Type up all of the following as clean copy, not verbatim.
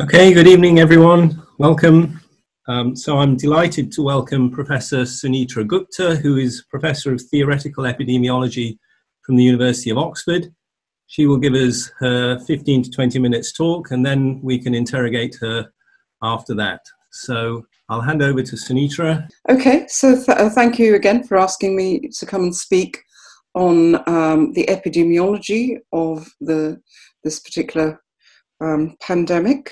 Okay, good evening everyone. Welcome. So I'm delighted to welcome Professor Sunetra Gupta, who is Professor of Theoretical Epidemiology from the University of Oxford. She will give us her 15 to 20 minutes talk, and then we can interrogate her after that. So I'll hand over to Sunetra. Okay, so thank you again for asking me to come and speak on the epidemiology of this particular pandemic.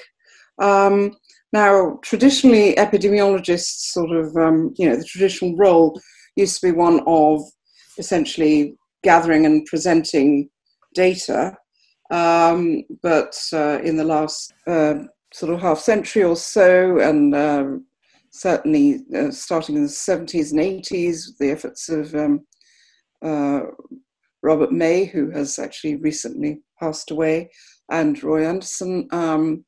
Now, traditionally, epidemiologists sort of, the traditional role used to be one of essentially gathering and presenting data. But in the last sort of half century or so, and certainly starting in the 70s and 80s, the efforts of Robert May, who has actually recently passed away, and Roy Anderson,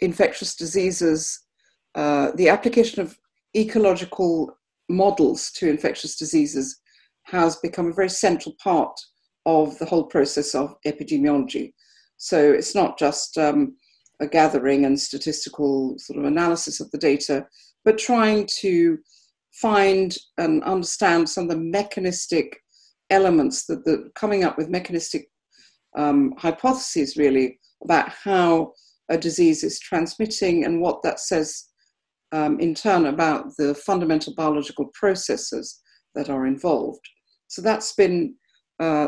infectious diseases, the application of ecological models to infectious diseases has become a very central part of the whole process of epidemiology. So it's not just a gathering and statistical sort of analysis of the data, but trying to find and understand some of the mechanistic elements that coming up with mechanistic hypotheses really about how a disease is transmitting and what that says in turn about the fundamental biological processes that are involved. So that's been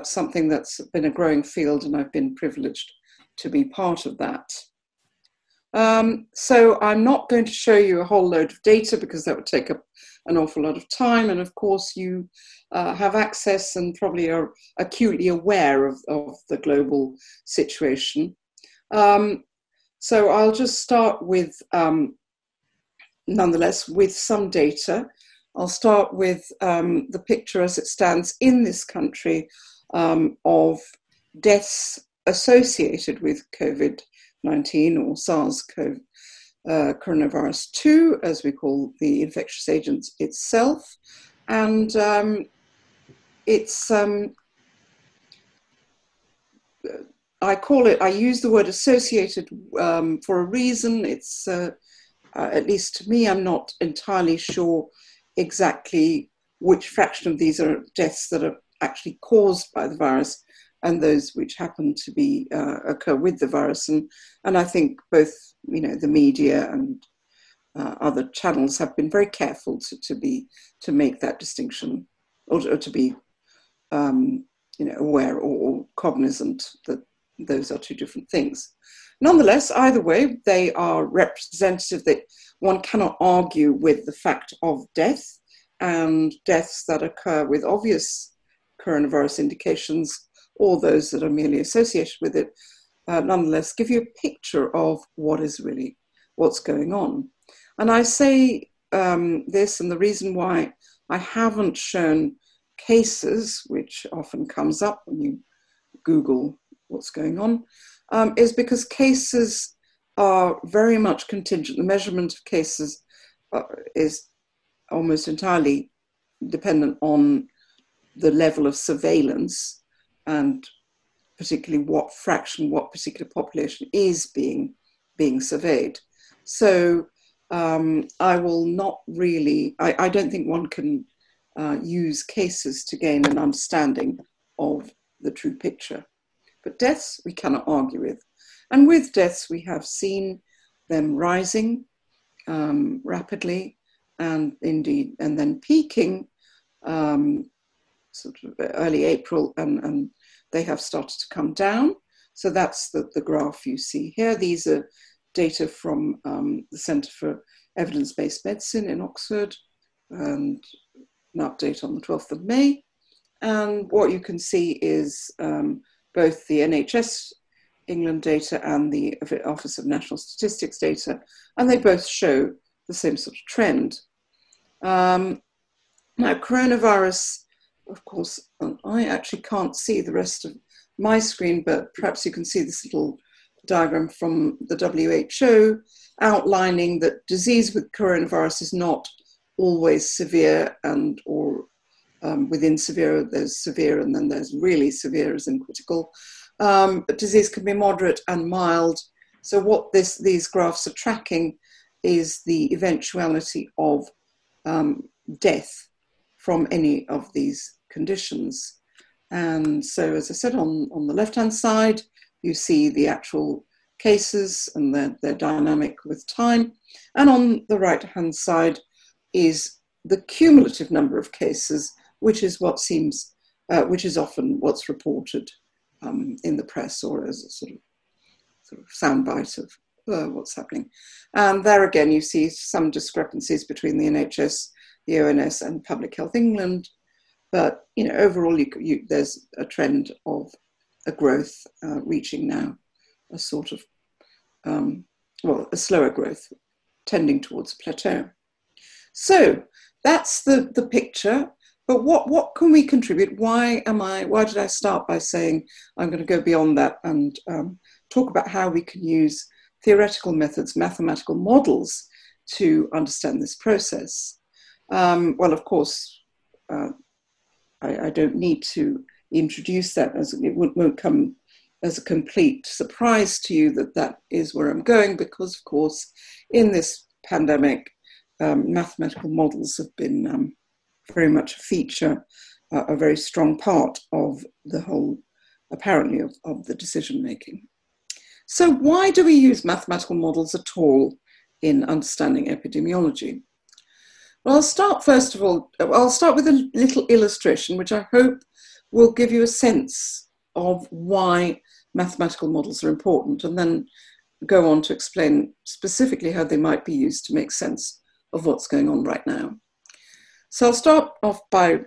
something that's been a growing field, and I've been privileged to be part of that. So I'm not going to show you a whole load of data because that would take up an awful lot of time, and of course you have access and probably are acutely aware of the global situation. So I'll just start with, nonetheless, with some data. I'll start with the picture as it stands in this country of deaths associated with COVID-19 or SARS-CoV-2, coronavirus 2, as we call the infectious agent itself, and I use the word associated for a reason. It's at least to me, I'm not entirely sure exactly which fraction of these are deaths that are actually caused by the virus and those which happen to be occur with the virus, and I think both the media and other channels have been very careful to make that distinction, or to be aware or cognizant that those are two different things. Nonetheless, either way, they are representative that one cannot argue with the fact of death, and deaths that occur with obvious coronavirus indications or those that are merely associated with it, nonetheless give you a picture of what's going on. And I say this, and the reason why I haven't shown cases, which often comes up when you Google what's going on, is because cases are very much contingent. The measurement of cases is almost entirely dependent on the level of surveillance, and particularly what particular population is being surveyed. So I will not really, I don't think one can use cases to gain an understanding of the true picture. But deaths we cannot argue with. And with deaths we have seen them rising rapidly and then peaking sort of early April, and they have started to come down. So that's the graph you see here. These are data from the Centre for Evidence-Based Medicine in Oxford, and an update on the 12th of May. And what you can see is both the NHS England data and the Office of National Statistics data, and they both show the same sort of trend. Now, coronavirus, of course, I actually can't see the rest of my screen, but perhaps you can see this little diagram from the WHO outlining that disease with coronavirus is not always severe, and or within severe, there's severe and then there's really severe as in critical. But disease can be moderate and mild, So what these graphs are tracking is the eventuality of death from any of these conditions. And so, as I said, on the left-hand side, you see the actual cases and their dynamic with time. And on the right-hand side is the cumulative number of cases, which is what seems, which is often what's reported in the press or as a sort of soundbite of what's happening. And there again, you see some discrepancies between the NHS, the ONS, and Public Health England. But you know, overall, there's a trend of a growth reaching now a sort of, well, a slower growth tending towards a plateau. So that's the picture. But what can we contribute? Why did I start by saying I'm going to go beyond that and talk about how we can use theoretical methods, mathematical models to understand this process? Well, of course, I don't need to introduce that, as it won't come as a complete surprise to you that that is where I'm going, because of course, in this pandemic, mathematical models have been very much a feature, a very strong part of the whole, apparently, of the decision-making. So why do we use mathematical models at all in understanding epidemiology? Well, I'll start first of all, I'll start with a little illustration, which I hope will give you a sense of why mathematical models are important, and then go on to explain specifically how they might be used to make sense of what's going on right now. So I'll start off by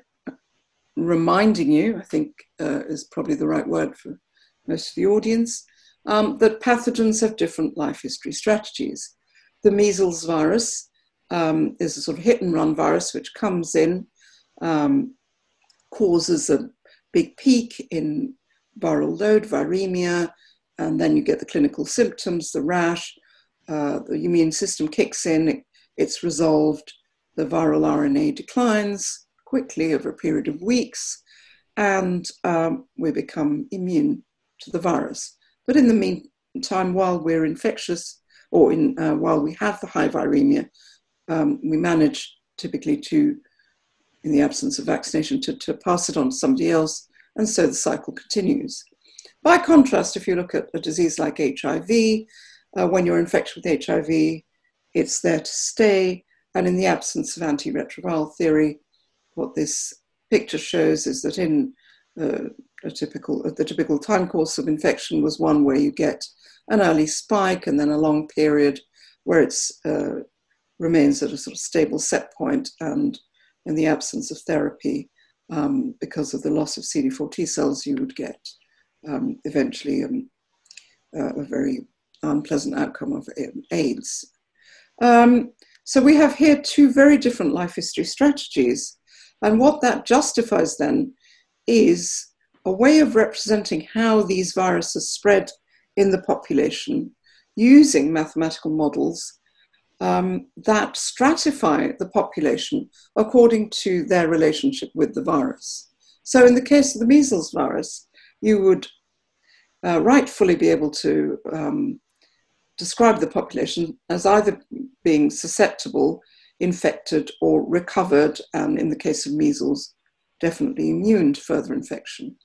reminding you, I think is probably the right word for most of the audience, that pathogens have different life history strategies. The measles virus is a sort of hit and run virus which comes in, causes a big peak in viral load, viremia, and then you get the clinical symptoms, the rash, the immune system kicks in, it's resolved, the viral RNA declines quickly over a period of weeks, and we become immune to the virus. But in the meantime, while we're infectious, or while we have the high viremia, we manage typically to, in the absence of vaccination, to pass it on to somebody else, and so the cycle continues. By contrast, if you look at a disease like HIV, when you're infected with HIV, it's there to stay, and in the absence of antiretroviral theory, what this picture shows is that in the typical time course of infection was one where you get an early spike and then a long period where it remains at a sort of stable set point, and in the absence of therapy, because of the loss of CD4 T cells, you would get eventually a very unpleasant outcome of AIDS. So we have here two very different life history strategies, and what that justifies then is a way of representing how these viruses spread in the population using mathematical models that stratify the population according to their relationship with the virus. So in the case of the measles virus, you would rightfully be able to describe the population as either being susceptible, infected, or recovered, and in the case of measles, definitely immune to further infection.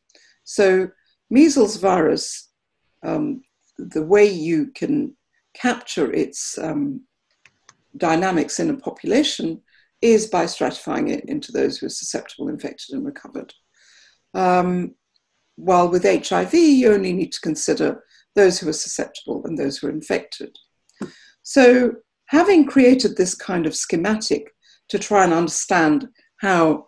So measles virus, the way you can capture its dynamics in a population is by stratifying it into those who are susceptible, infected, and recovered. While with HIV, you only need to consider those who are susceptible and those who are infected. So having created this kind of schematic to try and understand how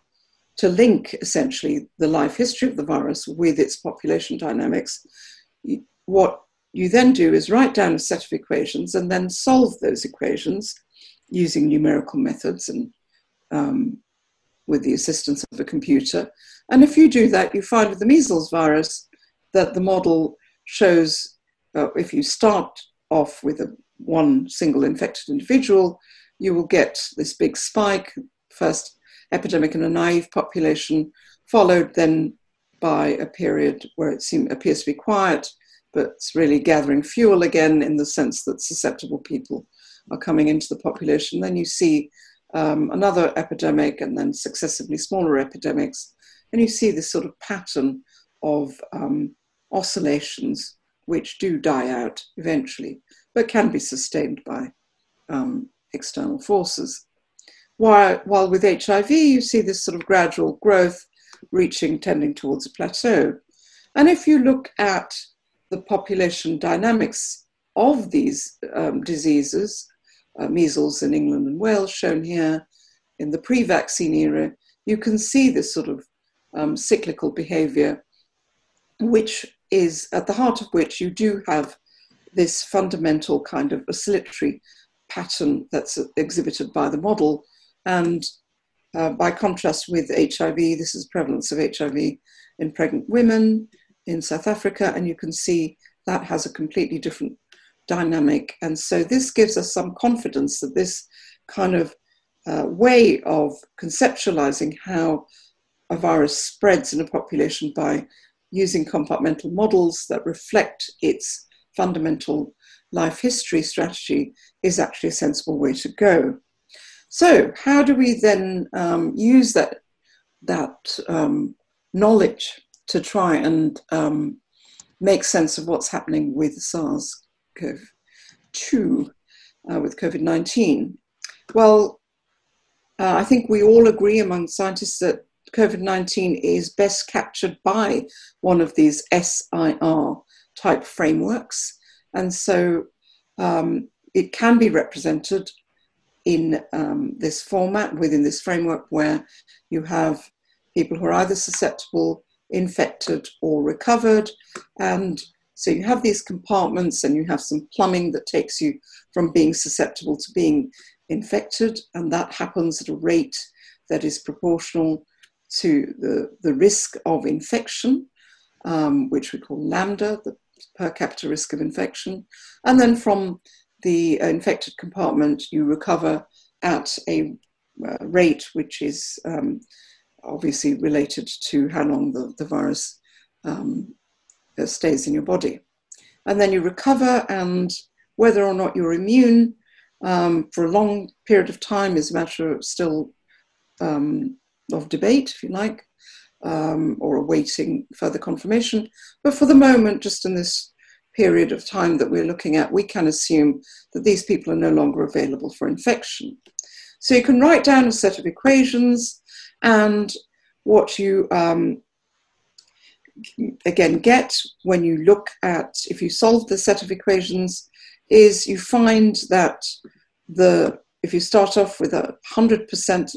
to link essentially the life history of the virus with its population dynamics, what you then do is write down a set of equations and then solve those equations using numerical methods and with the assistance of a computer. And if you do that, you find with the measles virus that the model shows, if you start off with one single infected individual, you will get this big spike, first epidemic in a naive population, followed then by a period where it appears to be quiet, but it's really gathering fuel again in the sense that susceptible people are coming into the population. Then you see another epidemic and then successively smaller epidemics. And you see this sort of pattern of oscillations which do die out eventually, but can be sustained by external forces. While with HIV, you see this sort of gradual growth tending towards a plateau. And if you look at the population dynamics of these diseases, measles in England and Wales shown here in the pre-vaccine era, you can see this sort of cyclical behavior, which is at the heart of which you do have this fundamental kind of oscillatory pattern that's exhibited by the model. And by contrast with HIV, this is prevalence of HIV in pregnant women in South Africa, and you can see that has a completely different dynamic. And so this gives us some confidence that this kind of way of conceptualizing how a virus spreads in a population by using compartmental models that reflect its fundamental life history strategy is actually a sensible way to go. So how do we then use that knowledge to try and make sense of what's happening with SARS-CoV-2, with COVID-19? Well, I think we all agree among scientists that COVID-19 is best captured by one of these SIR type frameworks. And so it can be represented in this format, within this framework, where you have people who are either susceptible, infected, or recovered. And so you have these compartments and you have some plumbing that takes you from being susceptible to being infected. And that happens at a rate that is proportional to the risk of infection, which we call lambda, the per capita risk of infection. And then from the infected compartment, you recover at a rate which is obviously related to how long the virus stays in your body. And then you recover, and whether or not you're immune for a long period of time is a matter of still of debate, if you like, or awaiting further confirmation. But for the moment, just in this period of time that we're looking at, we can assume that these people are no longer available for infection. So you can write down a set of equations, and what you again get when you look at, if you solve the set of equations, is you find that if you start off with 100%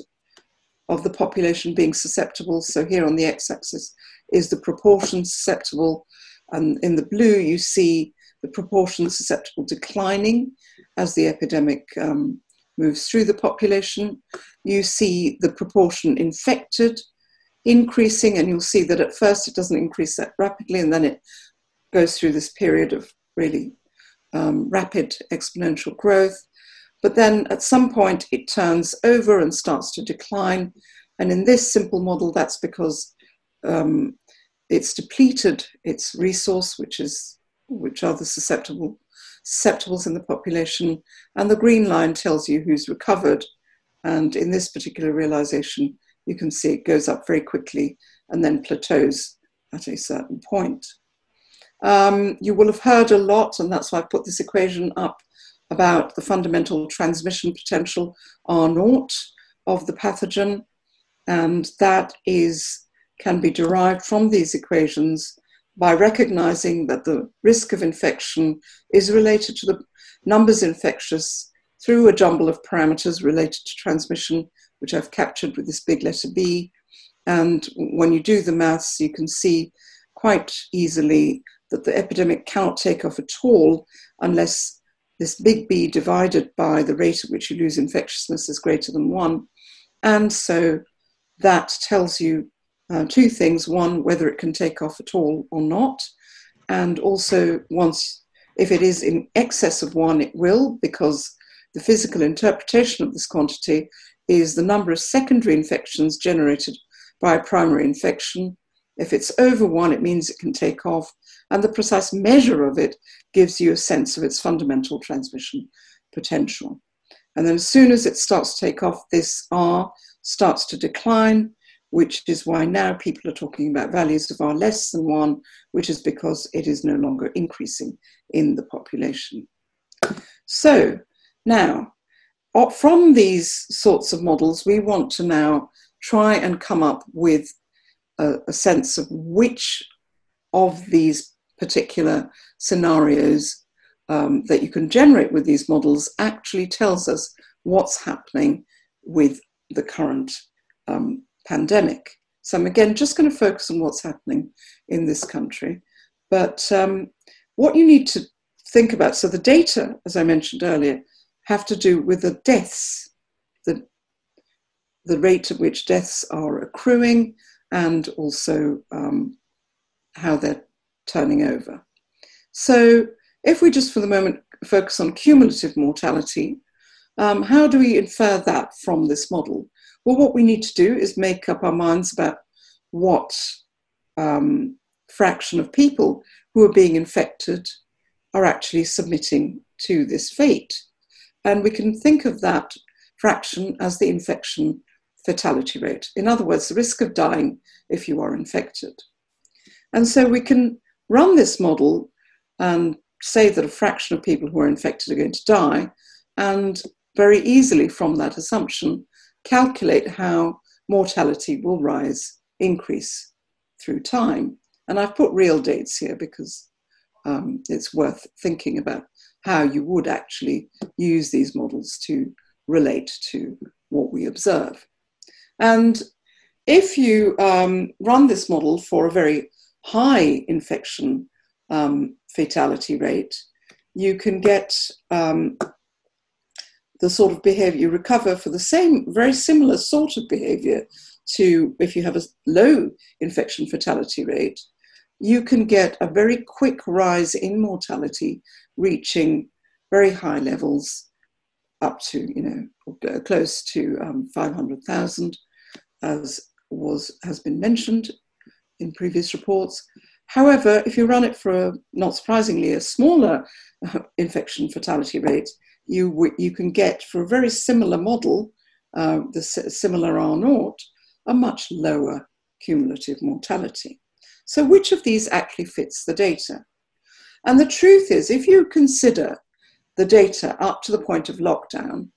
of the population being susceptible, so here on the x-axis is the proportion susceptible, and in the blue you see the proportion susceptible declining as the epidemic moves through the population. You see the proportion infected increasing, and you'll see that at first it doesn't increase that rapidly, and then it goes through this period of really rapid exponential growth. But then at some point it turns over and starts to decline. And in this simple model, that's because it's depleted its resource, which are the susceptibles in the population. And the green line tells you who's recovered. And in this particular realization, you can see it goes up very quickly and then plateaus at a certain point. You will have heard a lot, and that's why I put this equation up, about the fundamental transmission potential R0 of the pathogen, and that can be derived from these equations by recognizing that the risk of infection is related to the numbers infectious through a jumble of parameters related to transmission, which I've captured with this big letter B. And when you do the maths, you can see quite easily that the epidemic cannot take off at all unless this big B divided by the rate at which you lose infectiousness is greater than 1. And so that tells you two things. One, whether it can take off at all or not. And also, if it is in excess of 1, it will, because the physical interpretation of this quantity is the number of secondary infections generated by a primary infection. If it's over one, it means it can take off. And the precise measure of it gives you a sense of its fundamental transmission potential. And then as soon as it starts to take off, this R starts to decline, which is why now people are talking about values of R less than one, which is because it is no longer increasing in the population. So now, from these sorts of models, we want to now try and come up with a sense of which of these particular scenarios that you can generate with these models actually tells us what's happening with the current pandemic. So I'm again just going to focus on what's happening in this country. But what you need to think about, so the data, as I mentioned earlier, have to do with the deaths, the rate at which deaths are accruing, and also how they're turning over. So if we just for the moment focus on cumulative mortality, how do we infer that from this model? Well, what we need to do is make up our minds about what fraction of people who are being infected are actually submitting to this fate. And we can think of that fraction as the infection fatality rate. In other words, the risk of dying if you are infected. And so we can run this model and say that a fraction of people who are infected are going to die, and very easily from that assumption, calculate how mortality will increase through time. And I've put real dates here because it's worth thinking about how you would actually use these models to relate to what we observe. And if you run this model for a very high infection fatality rate, you can get the sort of behavior you recover for the same, very similar sort of behavior to if you have a low infection fatality rate, you can get a very quick rise in mortality reaching very high levels up to, you know, close to 500,000, as has been mentioned in previous reports. However, if you run it for, not surprisingly, a smaller infection fatality rate, you can get for a very similar model, the similar R0, a much lower cumulative mortality. So which of these actually fits the data? And the truth is, if you consider the data up to the point of lockdown,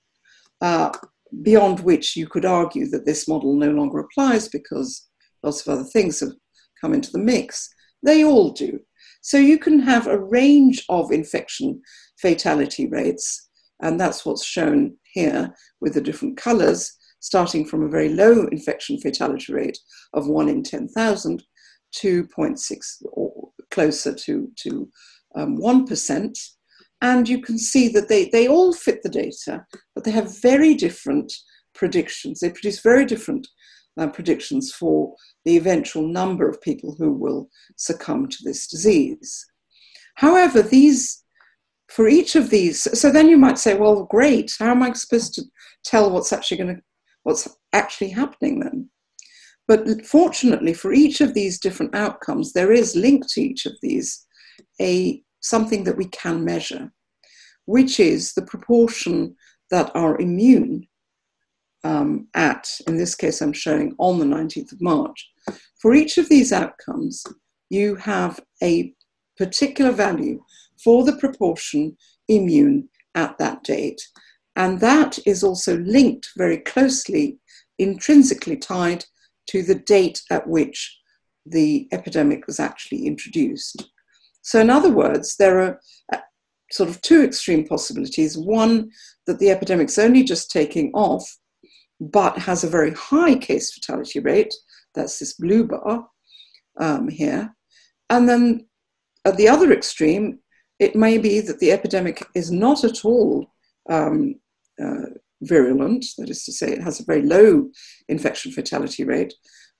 beyond which you could argue that this model no longer applies because lots of other things have come into the mix, they all do. So you can have a range of infection fatality rates, and that's what's shown here with the different colors, starting from a very low infection fatality rate of 1 in 10,000 to 0.6 or closer to 1%. And you can see that they all fit the data, but they have very different predictions. They produce very different predictions for the eventual number of people who will succumb to this disease. However, for each of these, so then you might say, well, great, how am I supposed to tell what's actually happening then? But fortunately, for each of these different outcomes, there is linked to each of these something that we can measure, which is the proportion that are immune in this case I'm showing on the 19th of March. For each of these outcomes, you have a particular value for the proportion immune at that date. And that is also linked very closely, intrinsically tied to the date at which the epidemic was actually introduced. So in other words, there are sort of two extreme possibilities. One, that the epidemic's only just taking off, but has a very high case fatality rate. That's this blue bar here. And then at the other extreme, it may be that the epidemic is not at all virulent, that is to say it has a very low infection fatality rate,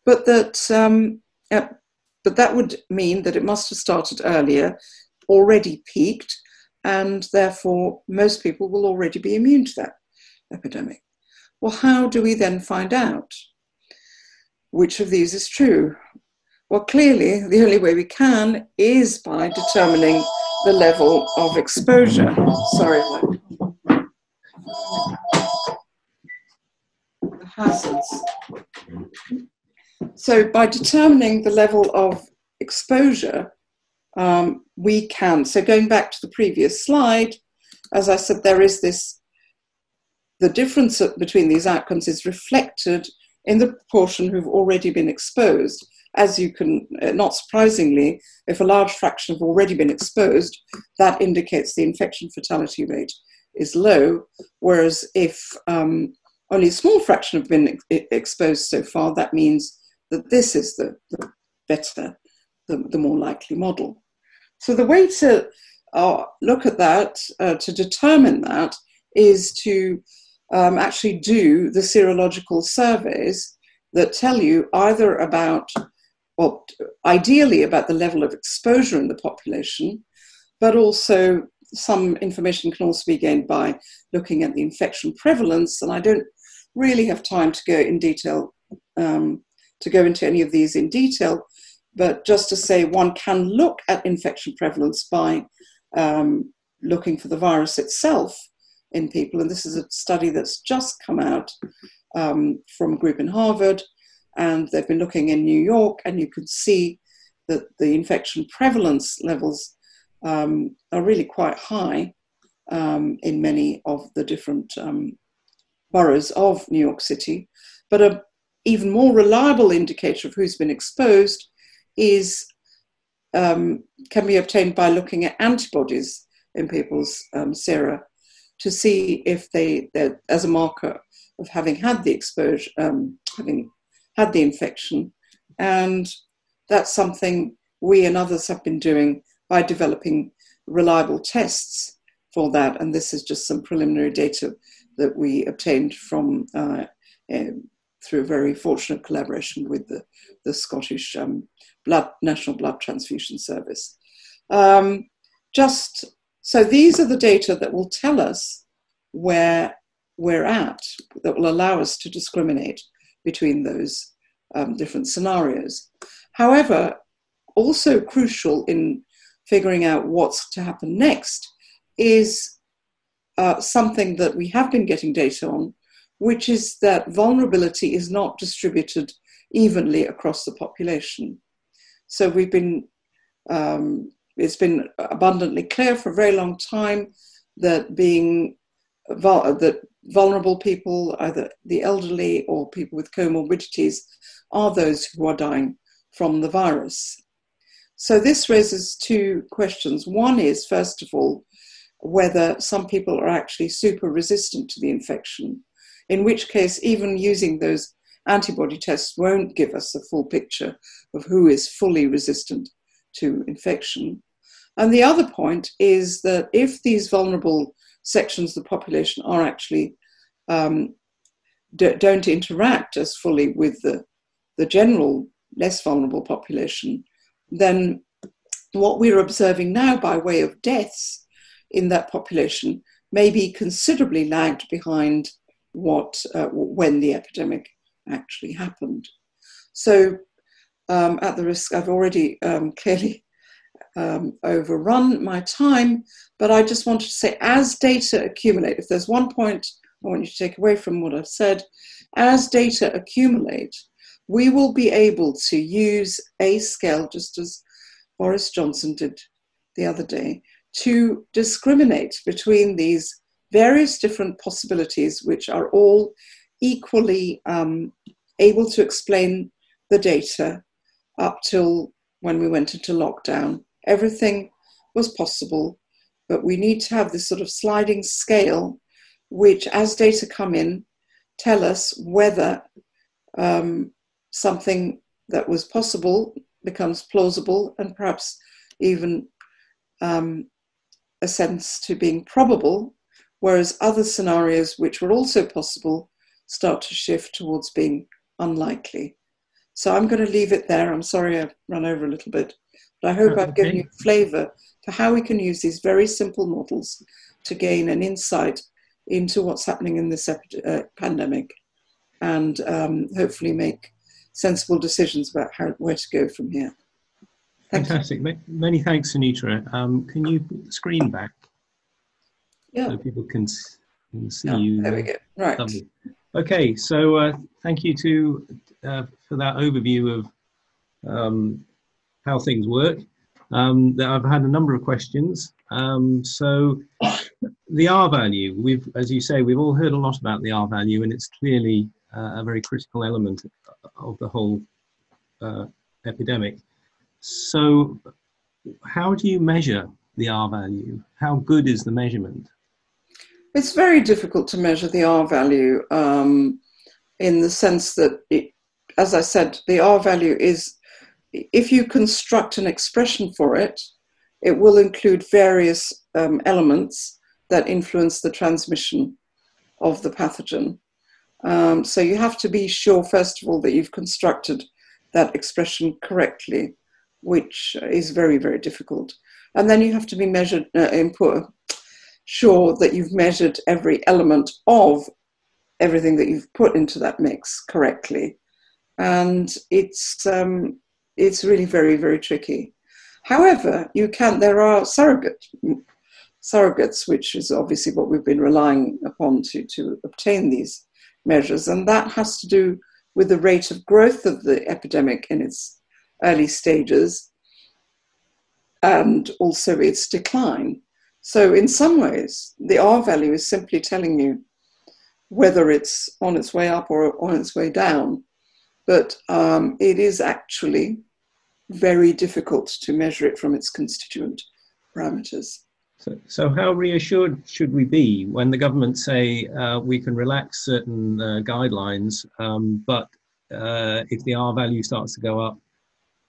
but that would mean that it must have started earlier, already peaked, and therefore most people will already be immune to that epidemic. Well, how do we then find out which of these is true? Well, clearly, the only way we can is by determining the level of exposure. Sorry, the hazards. So by determining the level of exposure, we can. So going back to the previous slide, as I said, there is this, the difference between these outcomes is reflected in the proportion who've already been exposed. As you can, not surprisingly, if a large fraction have already been exposed, that indicates the infection fatality rate is low, whereas if only a small fraction have been exposed so far, that means that this is the better, the more likely model. So the way to look at that, to determine that, is to actually do the serological surveys that tell you either about, well, ideally about the level of exposure in the population, but also some information can also be gained by looking at the infection prevalence. And I don't really have time to go in detail, to go into any of these in detail, but just to say one can look at infection prevalence by looking for the virus itself in people. And this is a study that's just come out from a group in Harvard, and they've been looking in New York, and you can see that the infection prevalence levels are really quite high in many of the different boroughs of New York City. But an even more reliable indicator of who's been exposed is, can be obtained by looking at antibodies in people's sera to see if they're as a marker of having had the exposure, having had the infection. And that's something we and others have been doing by developing reliable tests for that. And this is just some preliminary data that we obtained from, through a very fortunate collaboration with the Scottish National Blood Transfusion Service. So these are the data that will tell us where we're at, that will allow us to discriminate between those different scenarios. However, also crucial in figuring out what's to happen next is something that we have been getting data on, which is that vulnerability is not distributed evenly across the population. So we've been, it's been abundantly clear for a very long time that vulnerable people, either the elderly or people with comorbidities, are those who are dying from the virus. So this raises two questions. One is, first of all, whether some people are actually super resistant to the infection, in which case even using those antibody tests won't give us the full picture of who is fully resistant to infection. And the other point is that if these vulnerable sections of the population are actually don't interact as fully with the general less vulnerable population, then what we're observing now by way of deaths in that population may be considerably lagged behind what when the epidemic actually happened. So at the risk, I've already clearly overrun my time, but I just wanted to say, as data accumulate, if there's one point I want you to take away from what I've said, as data accumulate, we will be able to use a scale, just as Boris Johnson did the other day, to discriminate between these various different possibilities, which are all equally able to explain the data up till when we went into lockdown. Everything was possible, but we need to have this sort of sliding scale, which as data come in, tell us whether something that was possible becomes plausible, and perhaps even ascends to being probable, whereas other scenarios which were also possible start to shift towards being unlikely. So I'm going to leave it there. I'm sorry I've run over a little bit. But I hope I've given you a flavour for how we can use these very simple models to gain an insight into what's happening in this pandemic, and hopefully make sensible decisions about how, where to go from here. Thanks. Fantastic. Many thanks, Sunetra. Can you screen back? Yeah. So people can see you. There we go. Right. Lovely. Okay. So thank you for that overview of how things work. I've had a number of questions. So the R value, as you say, we've all heard a lot about the R value, and it's clearly a very critical element of the whole epidemic. So how do you measure the R value? How good is the measurement? It's very difficult to measure the R value in the sense that, as I said, the R value is, if you construct an expression for it, it will include various elements that influence the transmission of the pathogen. So you have to be sure, first of all, that you've constructed that expression correctly, which is very, very difficult. And then you have to be sure that you've measured every element of everything that you've put into that mix correctly. And it's really very, very tricky. However, you can, there are surrogates, which is obviously what we've been relying upon to obtain these measures. And that has to do with the rate of growth of the epidemic in its early stages and also its decline. So in some ways, the R value is simply telling you whether it's on its way up or on its way down. But it is actually very difficult to measure it from its constituent parameters. So how reassured should we be when the government say we can relax certain guidelines, but if the R value starts to go up,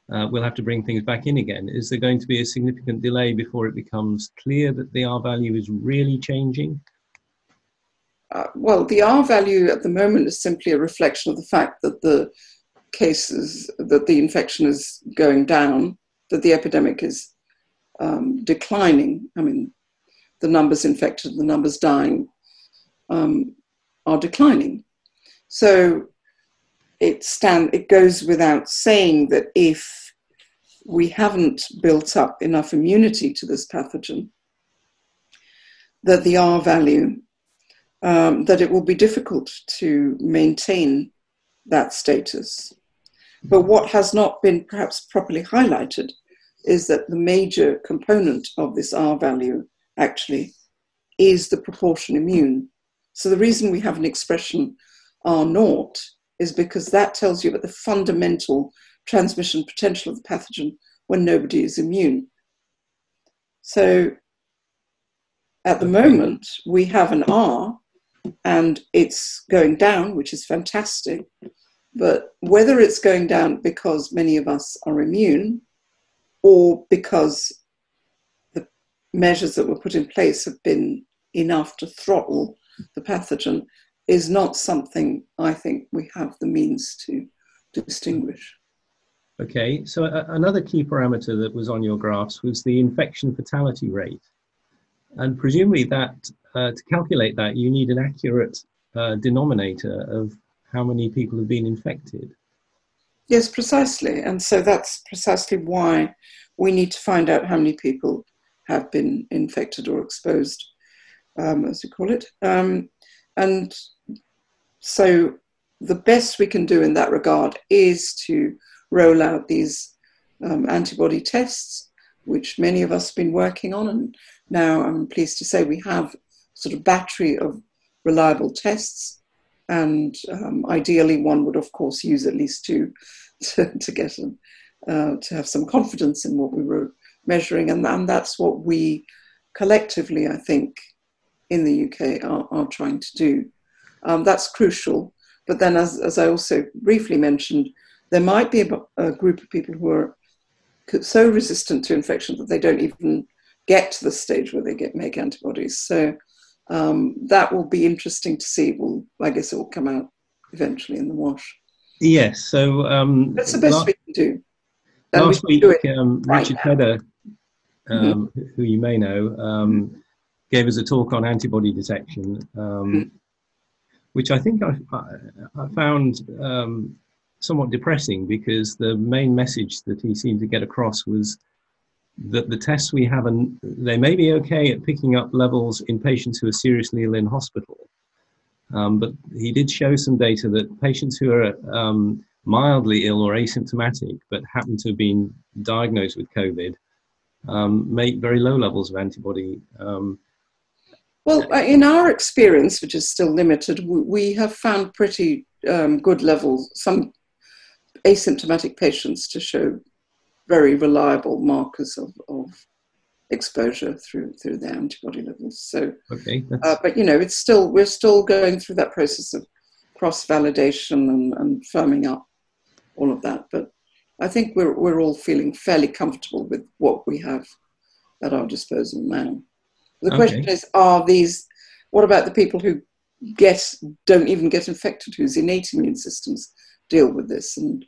we'll have to bring things back in again? Is there going to be a significant delay before it becomes clear that the R value is really changing? Well, the R value at the moment is simply a reflection of the fact that the cases, that the infection is going down, that the epidemic is declining. I mean, the numbers infected, the numbers dying are declining. So it goes without saying that if we haven't built up enough immunity to this pathogen, that the R value, that it will be difficult to maintain that status. But what has not been perhaps properly highlighted is that the major component of this R value actually is the proportion immune. So the reason we have an expression R0 is because that tells you about the fundamental transmission potential of the pathogen when nobody is immune. So at the moment, we have an R and it's going down, which is fantastic. But whether it's going down because many of us are immune or because the measures that were put in place have been enough to throttle the pathogen is not something I think we have the means to distinguish. Okay, so another key parameter that was on your graphs was the infection fatality rate. And presumably that, to calculate that, you need an accurate denominator of how many people have been infected. Yes, precisely. And so that's precisely why we need to find out how many people have been infected or exposed, as you call it. And so the best we can do in that regard is to roll out these antibody tests, which many of us have been working on. And now I'm pleased to say we have sort of battery of reliable tests. And ideally one would, of course, use at least two to get them, to have some confidence in what we were measuring. And that's what we collectively, I think, in the UK are trying to do. That's crucial. But then, as I also briefly mentioned, there might be a group of people who are so resistant to infection that they don't even get to the stage where they make antibodies. So that will be interesting to see. Well, I guess it will come out eventually in the wash. Yes. So that's the best we can do. And last week, Richard Hedder, who you may know, gave us a talk on antibody detection, which I think I found somewhat depressing, because the main message that he seemed to get across was that the tests we have, and they may be okay at picking up levels in patients who are seriously ill in hospital, but he did show some data that patients who are mildly ill or asymptomatic but happen to have been diagnosed with COVID make very low levels of antibody. Well, in our experience, which is still limited, we have found pretty good levels, some asymptomatic patients to show very reliable markers of exposure through their antibody levels. So, okay, but you know, it's still, we're still going through that process of cross-validation and firming up all of that. But I think we're all feeling fairly comfortable with what we have at our disposal now. The question is, are these, what about the people who don't even get infected, whose innate immune systems deal with this? And,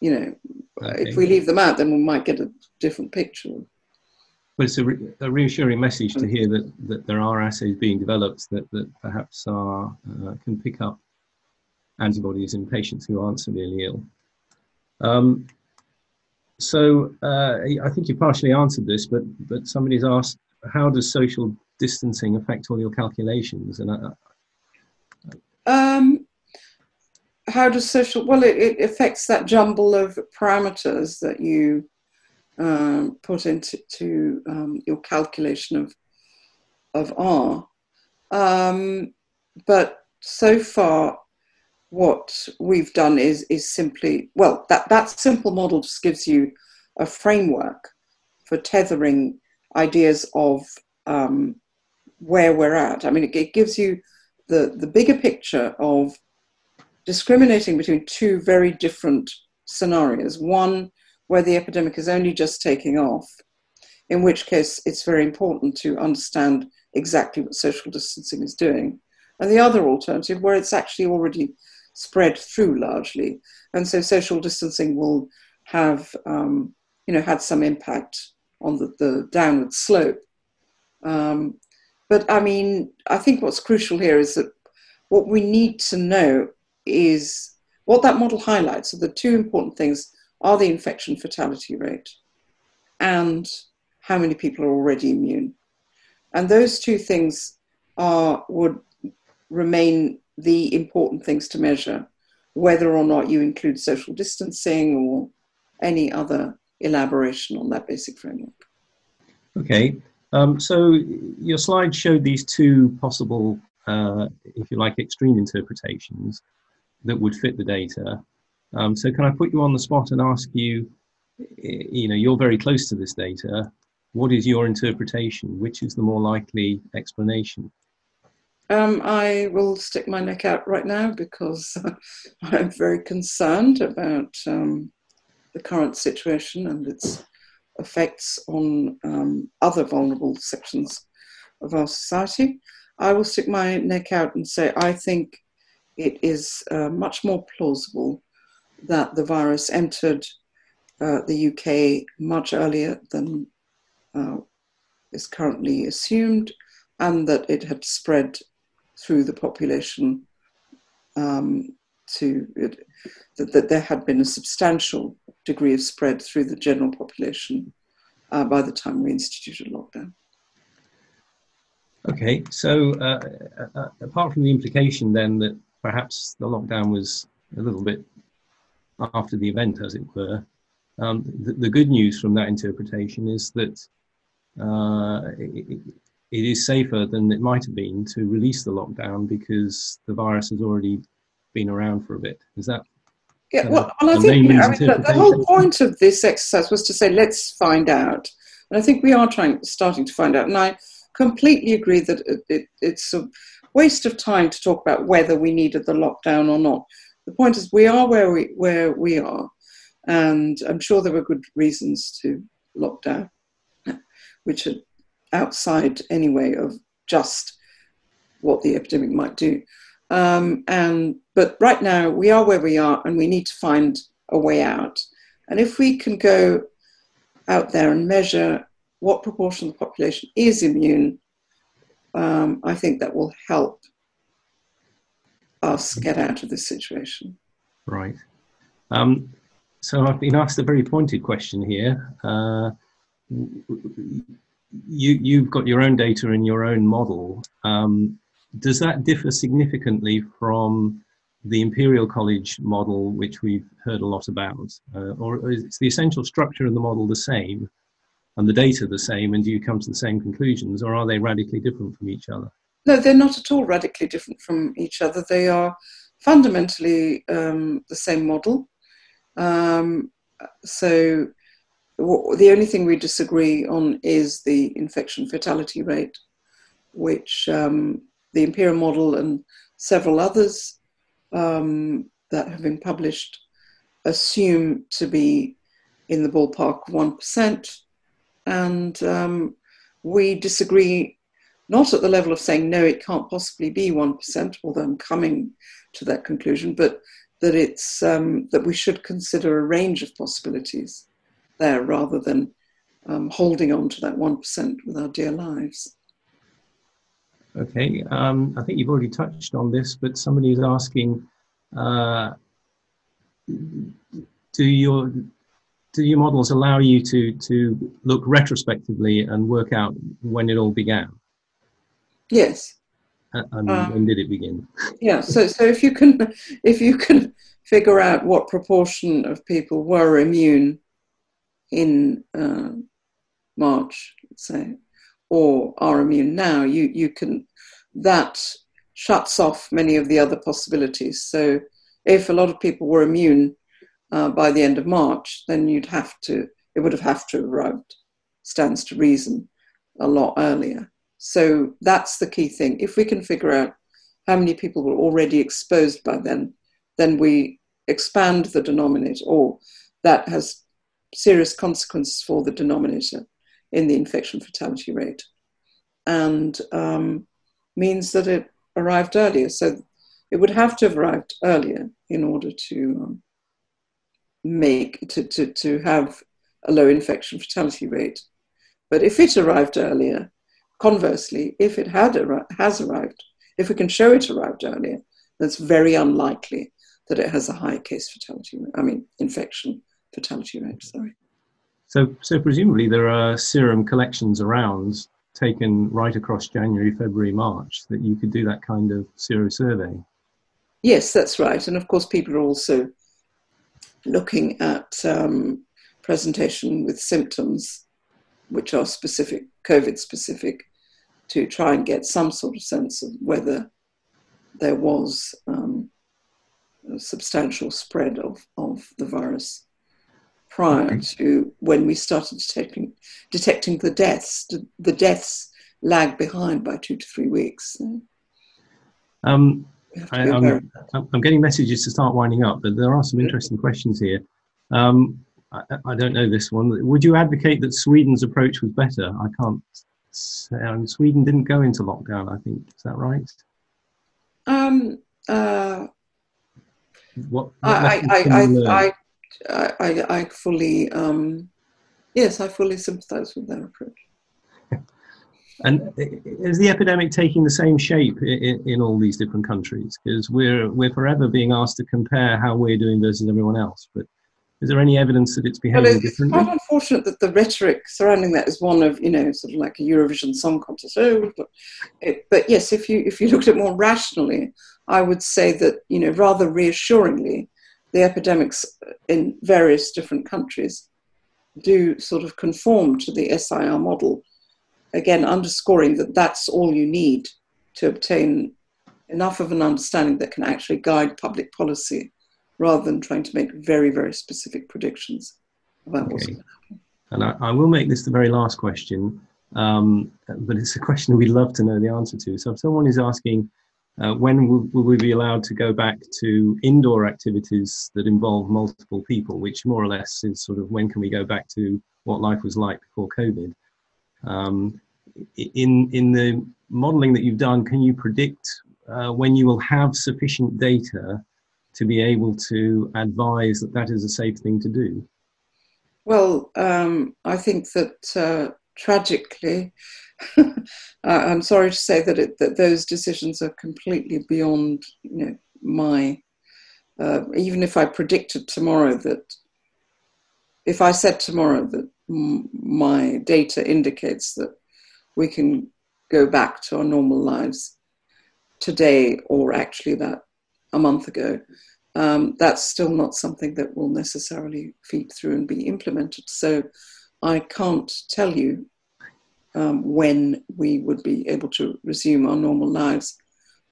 you know, if we leave them out, then we might get a different picture. But it's a reassuring message to hear that there are assays being developed that perhaps are, can pick up antibodies in patients who aren't severely ill. So I think you partially answered this, but somebody's asked, how does social distancing affect all your calculations? And how does social? Well, it affects that jumble of parameters that you put into your calculation of R. But so far, what we've done is simply, well, that simple model just gives you a framework for tethering ideas of where we're at. I mean, it gives you the bigger picture of discriminating between two very different scenarios. One where the epidemic is only just taking off, in which case it's very important to understand exactly what social distancing is doing. And the other alternative where it's actually already spread through largely. And so social distancing will have, you know, had some impact on the downward slope. But I mean, I think what's crucial here is that what we need to know is what that model highlights. So the two important things are the infection fatality rate and how many people are already immune. And those two things would remain the important things to measure, whether or not you include social distancing or any other elaboration on that basic framework. Okay, so your slide showed these two possible, if you like, extreme interpretations that would fit the data. So can I put you on the spot and ask you, you know, you're very close to this data, what is your interpretation? Which is the more likely explanation? I will stick my neck out right now because I'm very concerned about the current situation and its effects on other vulnerable sections of our society. I will stick my neck out and say I think it is much more plausible that the virus entered the UK much earlier than is currently assumed, and that it had spread through the population that there had been a substantial degree of spread through the general population by the time we instituted lockdown. Okay, so apart from the implication then that perhaps the lockdown was a little bit after the event, as it were, the good news from that interpretation is that it is safer than it might have been to release the lockdown because the virus has already been around for a bit. Is that? Yeah, well, and I think the whole point of this exercise was to say, let's find out. And I think we are starting to find out. And I completely agree that it's a waste of time to talk about whether we needed the lockdown or not. The point is we are where we are. And I'm sure there were good reasons to lock down, which are outside anyway of just what the epidemic might do. But right now we are where we are and we need to find a way out. And if we can go out there and measure what proportion of the population is immune, I think that will help us get out of this situation. Right. So I've been asked a very pointed question here. You've got your own data in your own model. Does that differ significantly from the Imperial College model, which we've heard a lot about? Or is the essential structure of the model the same and the data the same, and do you come to the same conclusions, or are they radically different from each other? No, they're not at all radically different from each other. They are fundamentally the same model. So the only thing we disagree on is the infection fatality rate, which the Imperial model and several others that have been published assume to be in the ballpark 1%. And we disagree, not at the level of saying, no, it can't possibly be 1%, although I'm coming to that conclusion, but that it's, that we should consider a range of possibilities there rather than holding on to that 1% with our dear lives. Okay, I think you've already touched on this, but somebody is asking, do your models allow you to look retrospectively and work out when it all began? Yes. And when did it begin? Yeah. So if you can figure out what proportion of people were immune in March, let's say, or are immune now, you can, that shuts off many of the other possibilities. So if a lot of people were immune by the end of March, then it would have to arrived, stands to reason, a lot earlier. So that's the key thing. If we can figure out how many people were already exposed by then we expand the denominator, or that has serious consequences for the denominator in the infection fatality rate, and means that it arrived earlier. So it would have to have arrived earlier in order to have a low infection fatality rate. But if it arrived earlier, conversely, if it has arrived, if we can show it arrived earlier, that's very unlikely that it has a high case fatality rate, I mean, infection fatality rate, sorry. So presumably there are serum collections around taken right across January, February, March, that you could do that kind of sero-survey. Yes, that's right. And of course, people are also looking at presentation with symptoms, which are specific, COVID-specific, to try and get some sort of sense of whether there was a substantial spread of the virus prior to when we started detecting the deaths. The deaths lag behind by 2 to 3 weeks. So I'm getting messages to start winding up, but there are some interesting questions here. I don't know this one. Would you advocate that Sweden's approach was better? I can't say. Sweden didn't go into lockdown, I think. Is that right? I fully, yes, I fully sympathise with their approach. And is the epidemic taking the same shape in all these different countries? Because we're forever being asked to compare how we're doing versus everyone else, but is there any evidence that it's behaving differently? It's quite unfortunate that the rhetoric surrounding that is one of, sort of like a Eurovision Song Contest. Oh, but yes, if you looked at it more rationally, I would say that, rather reassuringly, the epidemics in various different countries do sort of conform to the SIR model. Again, underscoring that that's all you need to obtain enough of an understanding that can actually guide public policy, rather than trying to make very, very specific predictions about what's going to happen. And I will make this the very last question, but it's a question we'd love to know the answer to. So if someone is asking, when will we be allowed to go back to indoor activities that involve multiple people, which more or less is sort of when can we go back to what life was like before COVID? In the modelling that you've done, can you predict when you will have sufficient data to be able to advise that is a safe thing to do? Well, I think that tragically, I'm sorry to say that those decisions are completely beyond my even if I predicted tomorrow that, if I said tomorrow that my data indicates that we can go back to our normal lives today, or actually about a month ago, that's still not something that will necessarily feed through and be implemented. So I can't tell you when we would be able to resume our normal lives.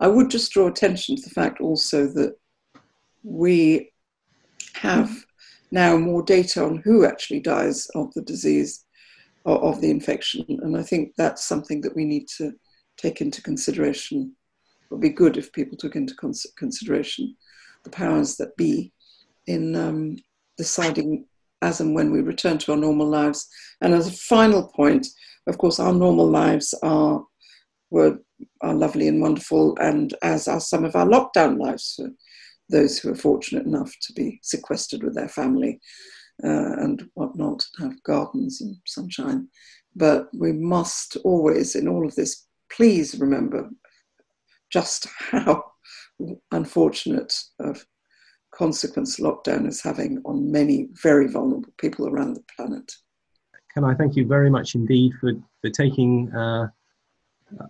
I would just draw attention to the fact also that we have now more data on who actually dies of the disease or of the infection. And I think that's something that we need to take into consideration. It would be good if people took into consideration the powers that be in deciding as and when we return to our normal lives. And as a final point, of course, our normal lives were lovely and wonderful, and as are some of our lockdown lives for those who are fortunate enough to be sequestered with their family and whatnot, and have gardens and sunshine. But we must always, in all of this, please remember just how unfortunate of consequence lockdown is having on many very vulnerable people around the planet. Can I thank you very much indeed for taking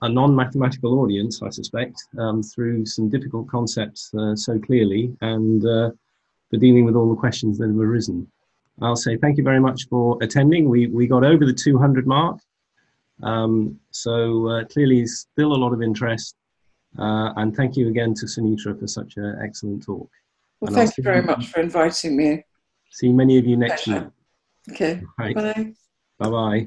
a non-mathematical audience, I suspect, through some difficult concepts so clearly, and for dealing with all the questions that have arisen. I'll say thank you very much for attending. We got over the 200 mark, so clearly still a lot of interest. And thank you again to Sunetra for such an excellent talk. Well, thank you very much for inviting me. See many of you next year. Okay. Right. Bye. Bye-bye.